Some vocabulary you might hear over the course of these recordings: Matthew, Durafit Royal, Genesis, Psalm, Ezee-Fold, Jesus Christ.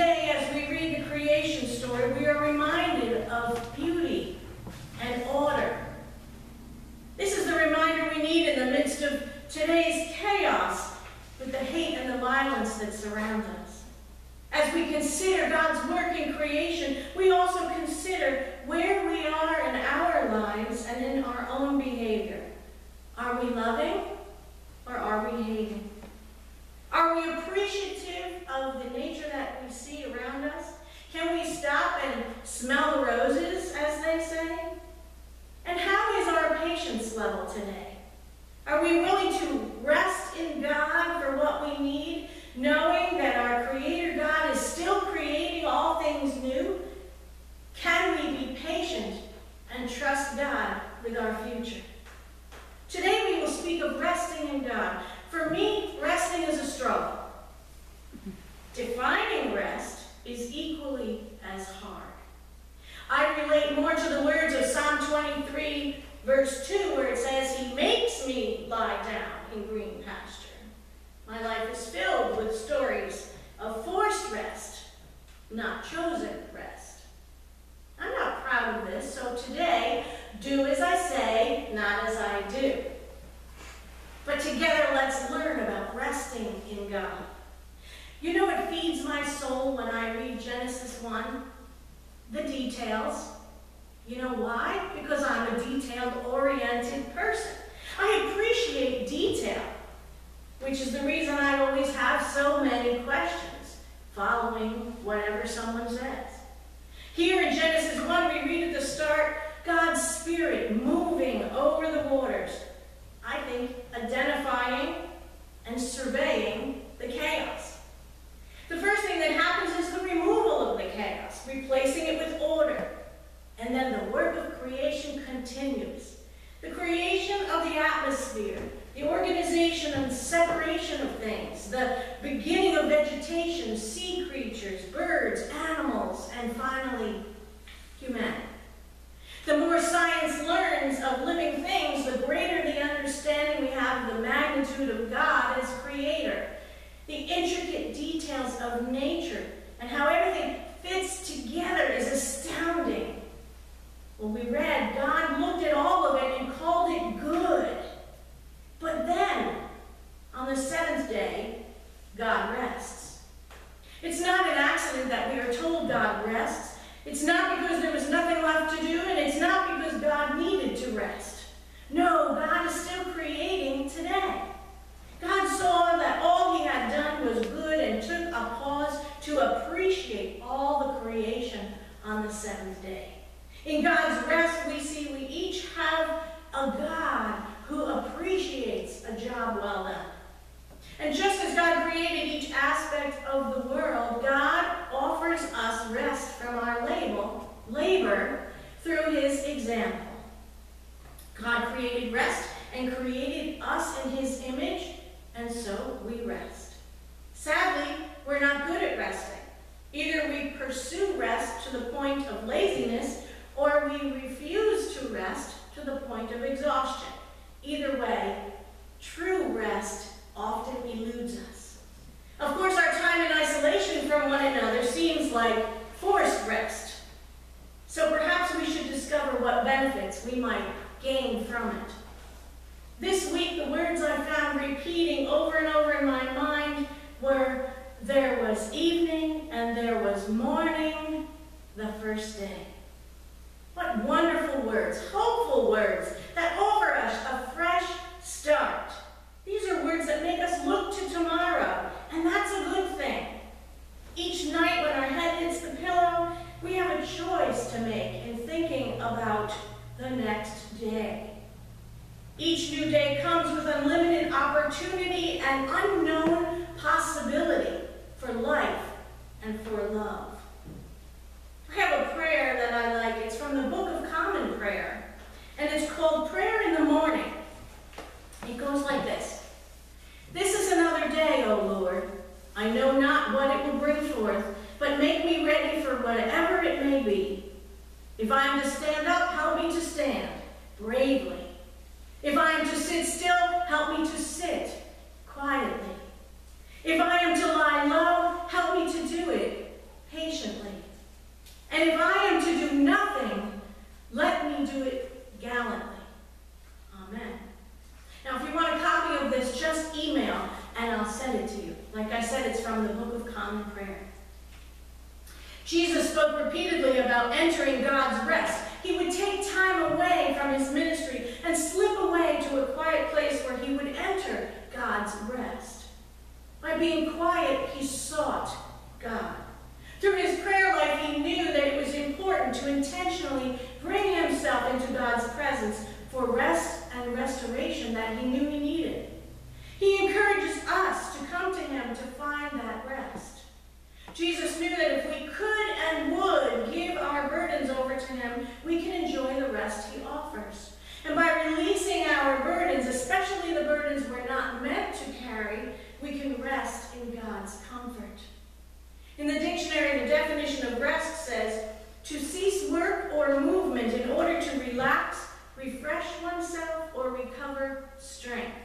today, as we read the creation story, we are reminded of beauty and order. This is the reminder we need in the midst of today's chaos with the hate and the violence that surround us. As we consider God's work in creation, we also consider where we are in our lives and in our own behavior. Are we loving or are we hating? Are we appreciative of the nature that we see around us? Can we stop and smell the roses, as they say? And how is our patience level today? Are we willing to rest in God for what we need, knowing that our Creator God is still creating all things new? Can we be patient and trust God with our future? Today we will speak of resting in God. For me, resting is a struggle. Defining rest is equally as hard. I relate more to the words of Psalm 23, verse 2, where it says, "He makes me lie down in green pasture." My life is filled with stories of forced rest, not chosen rest. I'm not proud of this, so today, do as I say, not as I do. But together, let's learn about resting in God. You know, it feeds my soul when I read Genesis 1, the details. You know why? Because I'm a detail-oriented person. I appreciate detail, which is the reason I always have so many questions following whatever someone says. Here in Genesis 1, we read at the start, God's Spirit moving over the waters. I think identifying and surveying the chaos. The first thing that happens is the removal of the chaos, replacing it with order. And then the work of creation continues. The creation of the atmosphere, the organization and separation of things, the beginning of vegetation, sea creatures, birds, animals, and finally, humanity. The more science learns of living things, the greater the understanding we have of the magnitude of God as creator, the intricate details of nature, and how everything fits together is astounding. When we read, God looked at all of it and called it good. But then, on the seventh day, God rests. It's not an accident that we are told God rests. It's not because there was nothing left to do, and it's not because God needed to rest. No, God is still creating today. God saw that all he had done was good and took a pause to appreciate all the creation on the seventh day. In God's rest, we see we each have a God who appreciates a job well done. And just as God created each aspect of the world, God offers us rest from our labor through his example. God created rest and created us in his image, and so we rest. Sadly, we're not good at resting. Either we pursue rest to the point of laziness, or we refuse to rest to the point of exhaustion. Either way, true rest often eludes us. Of course, our time in isolation from one another seems like forced rest. So perhaps we should discover what benefits we might gain from it. This week, the words I found repeating over and over in my mind were, "There was evening and there was morning, the first day." What wonderful words, hopeful words that offer us a fresh start. These are words that make us look to tomorrow, and that's a good thing. Each night when our head hits the pillow, we have a choice to make in thinking about the next day. Each new day comes with unlimited opportunity and unknown possibility for life and for love. I have a prayer that I like. It's from the Book of Common Prayer, and it's called Prayer in the Morning. It goes like this. "This is another day, O Lord. I know not what it will bring forth, but make me ready for whatever it may be. If I am to stand up, help me to stand bravely. If I am to sit still, help me to sit quietly. If I am to lie low, help me to do it send it to you. Like I said, it's from the Book of Common Prayer. Jesus spoke repeatedly about entering God's rest. He would take time away from his ministry and slip away to a quiet place where he would enter God's rest. By being quiet, he sought God. Through his prayer life, he knew that it was important to intentionally bring himself into God's presence for rest and restoration that he knew he needed. He encourages us to come to him to find that rest. Jesus knew that if we could and would give our burdens over to him, we can enjoy the rest he offers. And by releasing our burdens, especially the burdens we're not meant to carry, we can rest in God's comfort. In the dictionary, the definition of rest says, to cease work or movement in order to relax, refresh oneself, or recover strength.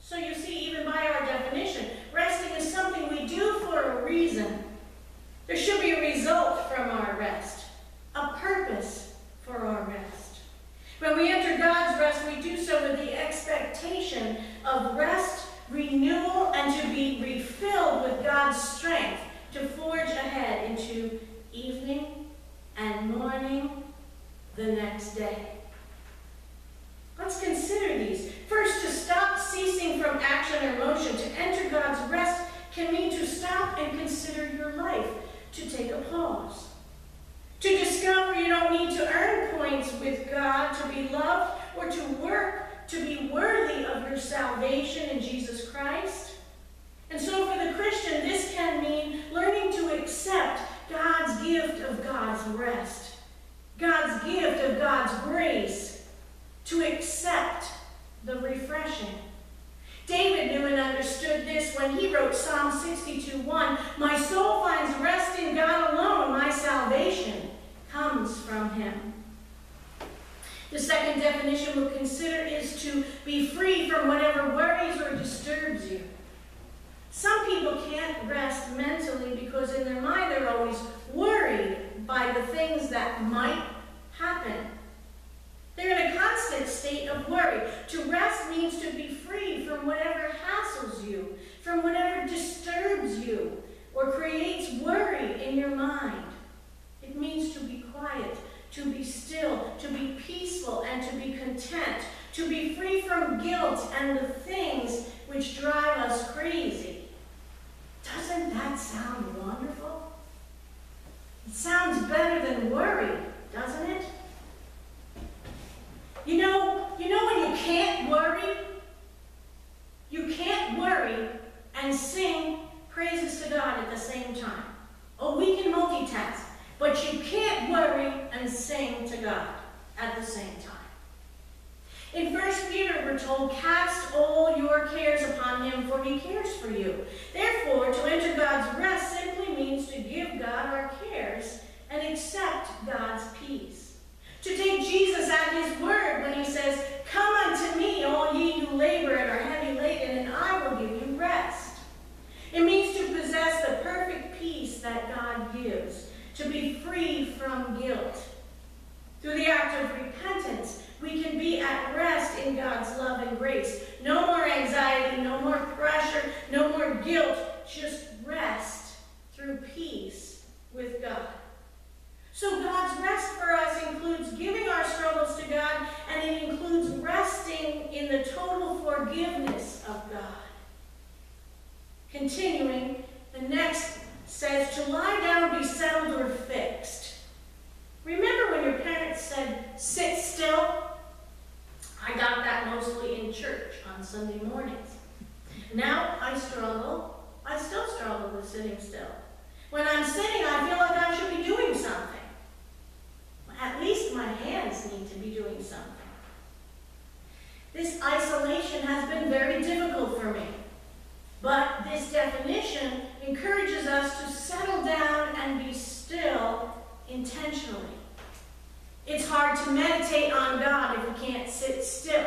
So you see, even by our definition, resting is something we do for a reason. There should be a result from our rest, a purpose for our rest. When we enter God's rest, we do so with the expectation of rest, renewal, and to be refilled with God's strength to forge ahead into evening and morning the next day. Let's consider these. First, to stop ceasing from action or motion. To enter God's rest can mean to stop and consider your life, to take a pause. To discover you don't need to earn points with God to be loved or to work to be worthy of your salvation in Jesus Christ. And so for the Christian, this can mean learning to accept God's gift of God's rest, God's gift of God's grace, to accept the refreshing. David knew and understood this when he wrote Psalm 62:1, "My soul finds rest in God alone. My salvation comes from him." The second definition we'll consider is to be free from whatever worries or disturbs you. Some people can't rest mentally because in their mind they're always worried by the things that might happen. They're in a constant state of worry. To rest means to be free from whatever hassles you, from whatever disturbs you, or creates worry in your mind. It means to be quiet, to be still, to be peaceful, and to be content, to be free from guilt and the things which drive us crazy. Doesn't that sound wonderful? It sounds better than worry, doesn't it? You know when you can't worry? You can't worry and sing praises to God at the same time. Oh, we can multitask, but you can't worry and sing to God at the same time. In 1 Peter, we're told, "Cast all your cares upon him, for he cares for you." Therefore, to enter God's rest simply means to give God our cares and accept God's peace. To take Jesus at his word when he says, "Come unto me, all ye who labor and are heavy laden, and I will give you rest." It means to possess the perfect peace that God gives, to be free from guilt. Through the act of repentance, we can be at rest in God's love and grace. No more anxiety, no more pressure, no more guilt, just rest through peace with God. So God's rest for us includes giving our struggles to God, and it includes resting in the total forgiveness of God. Continuing, the next says to lie down, be settled, or fixed. Remember when your parents said, "Sit still"? I got that mostly in church on Sunday mornings. Now I still struggle with sitting still. When I'm sitting, I feel like I should be doing something. At least my hands need to be doing something. This isolation has been very difficult for me, but this definition encourages us to settle down and be still intentionally. It's hard to meditate on God if we can't sit still.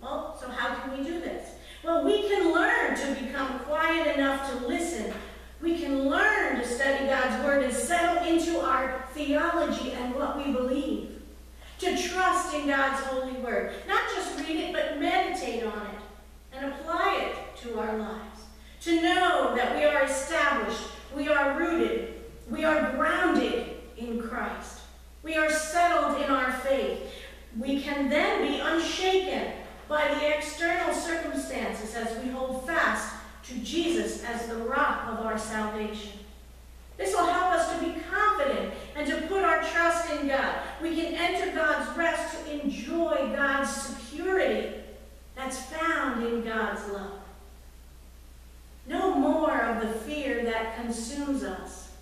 Well, so how can we do this? Well, we can learn to become quiet enough to listen. We can learn to study God's word and settle into our theology and what we believe. To trust in God's holy word. Not just read it, but meditate on it and apply it to through our lives. To know that we are established, we are rooted, we are grounded in Christ. We are settled in our faith. We can then be unshaken by the external circumstances as we hold fast to Jesus as the rock of our salvation. This will help us to be confident and to put our trust in God. We can enter God's rest to enjoy God's security that's found in God's love. No more of the fear that consumes us.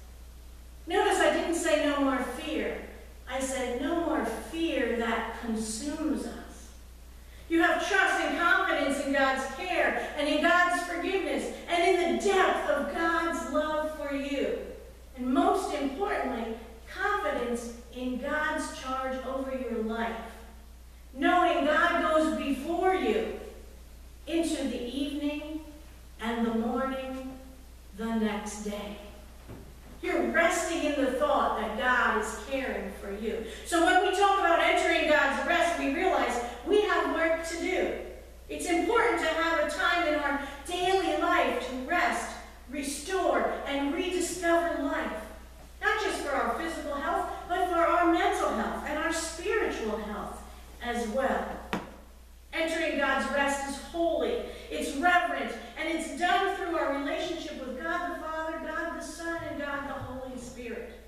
Notice I didn't say no more fear. I said no more fear that consumes us. You have trust and confidence in God's care and in God's forgiveness and in the depth of God's love for you. And most importantly, confidence in God's charge over your life. Knowing God goes before you into the evening and the morning, the next day. You're resting in the thought that God is caring for you. So when we talk about entering God's rest, we realize we have work to do. It's important to have a time in our daily life to rest, restore, and rediscover life. Not just for our physical health, but for our mental health and our spiritual health as well. Entering God's rest is holy, it's reverent, and it's done through our relationship with God the Father, God the Son, and God the Holy Spirit.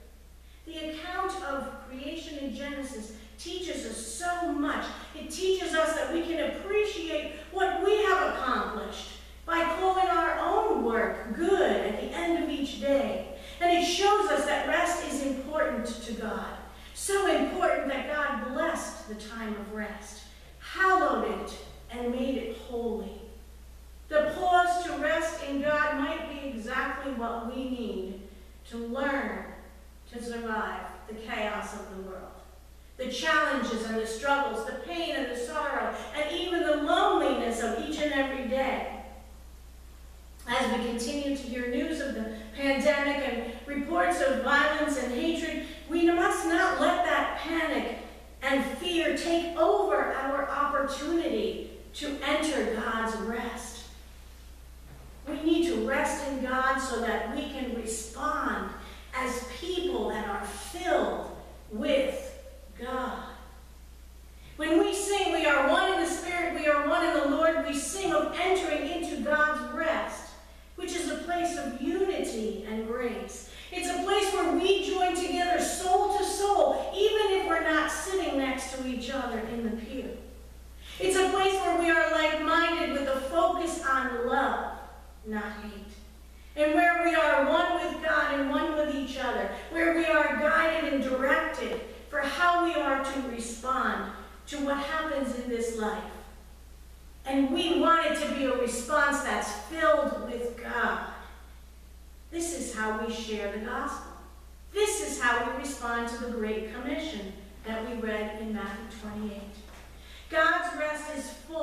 The account of creation in Genesis teaches us so much. It teaches us that we can appreciate what we have accomplished by calling our own work good at the end of each day. And it shows us that rest is important to God. So important that God blessed the time of rest, hallowed it, and made it holy. The pause to rest in God might be exactly what we need to learn to survive the chaos of the world. The challenges and the struggles, the pain and the sorrow, and even the loneliness of each and every day. As we continue to hear news of the pandemic and reports of violence and hatred, we must not let that panic and fear take over our opportunity to enter God's rest. We need to rest in God so that we can respond as people that are filled with God. When we sing, we are one in the Spirit, we are one in the Lord, we sing of entering into God's rest, which is a place of unity and grace. It's a place where we join together soul to soul, even if we're not sitting next to each other in the pew. It's a place where we are like-minded with a focus on love, not hate. And where we are one with God and one with each other, where we are guided and directed for how we are to respond to what happens in this life. And we want it to be a response that's filled with God. This is how we share the gospel. This is how we respond to the Great Commission that we read in Matthew 28. God's rest is full